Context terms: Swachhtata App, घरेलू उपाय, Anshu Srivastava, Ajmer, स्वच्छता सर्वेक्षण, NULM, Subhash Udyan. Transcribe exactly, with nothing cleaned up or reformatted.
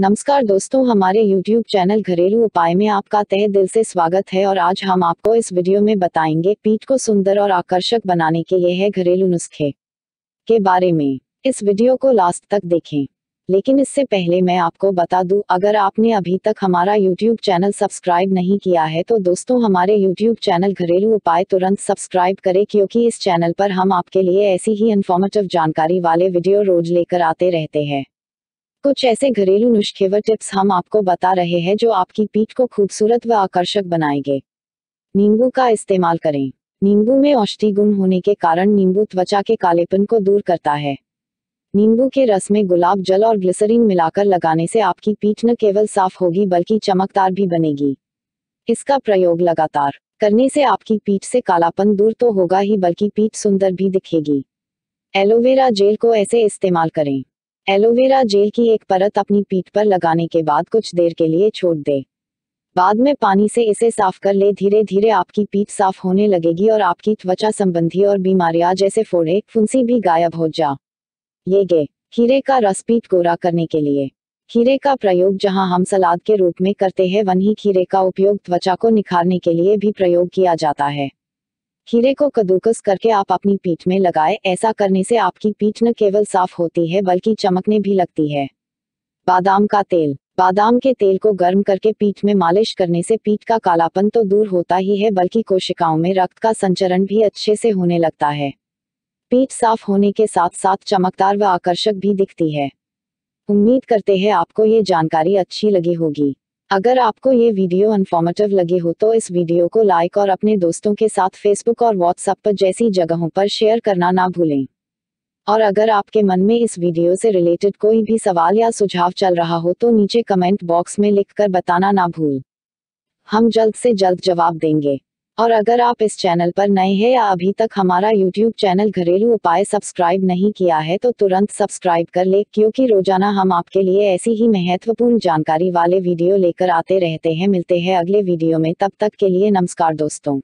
नमस्कार दोस्तों, हमारे YouTube चैनल घरेलू उपाय में आपका तहे दिल से स्वागत है। और आज हम आपको इस वीडियो में बताएंगे पीठ को सुंदर और आकर्षक बनाने के ये है घरेलू नुस्खे के बारे में। इस वीडियो को लास्ट तक देखें, लेकिन इससे पहले मैं आपको बता दूं, अगर आपने अभी तक हमारा YouTube चैनल सब्सक्राइब नहीं किया है तो दोस्तों हमारे YouTube चैनल घरेलू उपाय तुरंत सब्सक्राइब करें, क्योंकि इस चैनल पर हम आपके लिए ऐसी ही इन्फॉर्मेटिव जानकारी वाले वीडियो रोज लेकर आते रहते हैं। कुछ ऐसे घरेलू नुस्खे व टिप्स हम आपको बता रहे हैं जो आपकी पीठ को खूबसूरत व आकर्षक बनाएंगे। नींबू का इस्तेमाल करें। नींबू में औषधि गुण होने के कारण नींबू त्वचा के कालेपन को दूर करता है। नींबू के रस में गुलाब जल और ग्लिसरीन मिलाकर लगाने से आपकी पीठ न केवल साफ होगी बल्कि चमकदार भी बनेगी। इसका प्रयोग लगातार करने से आपकी पीठ से कालापन दूर तो होगा ही बल्कि पीठ सुंदर भी दिखेगी। एलोवेरा जेल को ऐसे इस्तेमाल करें। एलोवेरा जेल की एक परत अपनी पीठ पर लगाने के बाद कुछ देर के लिए छोड़ दें। बाद में पानी से इसे साफ कर ले। धीरे धीरे आपकी पीठ साफ होने लगेगी और आपकी त्वचा संबंधी और बीमारियां जैसे फोड़े फुंसी भी गायब हो जाएंगे। खीरे का रस पीठ गोरा करने के लिए। खीरे का प्रयोग जहां हम सलाद के रूप में करते हैं, वहीं खीरे का उपयोग त्वचा को निखारने के लिए भी प्रयोग किया जाता है। खीरे को कद्दूकस करके आप अपनी पीठ में लगाएं। ऐसा करने से आपकी पीठ न केवल साफ होती है बल्कि चमकने भी लगती है। बादाम का तेल। बादाम के तेल को गर्म करके पीठ में मालिश करने से पीठ का कालापन तो दूर होता ही है बल्कि कोशिकाओं में रक्त का संचरण भी अच्छे से होने लगता है। पीठ साफ होने के साथ साथ चमकदार व आकर्षक भी दिखती है। उम्मीद करते हैं आपको ये जानकारी अच्छी लगी होगी। अगर आपको ये वीडियो इन्फॉर्मेटिव लगी हो तो इस वीडियो को लाइक और अपने दोस्तों के साथ फेसबुक और व्हाट्सएप पर जैसी जगहों पर शेयर करना ना भूलें। और अगर आपके मन में इस वीडियो से रिलेटेड कोई भी सवाल या सुझाव चल रहा हो तो नीचे कमेंट बॉक्स में लिखकर बताना ना भूल, हम जल्द से जल्द जवाब देंगे। और अगर आप इस चैनल पर नए हैं या अभी तक हमारा यूट्यूब चैनल घरेलू उपाय सब्सक्राइब नहीं किया है तो तुरंत सब्सक्राइब कर ले, क्योंकि रोजाना हम आपके लिए ऐसी ही महत्वपूर्ण जानकारी वाले वीडियो लेकर आते रहते हैं। मिलते हैं अगले वीडियो में, तब तक के लिए नमस्कार दोस्तों।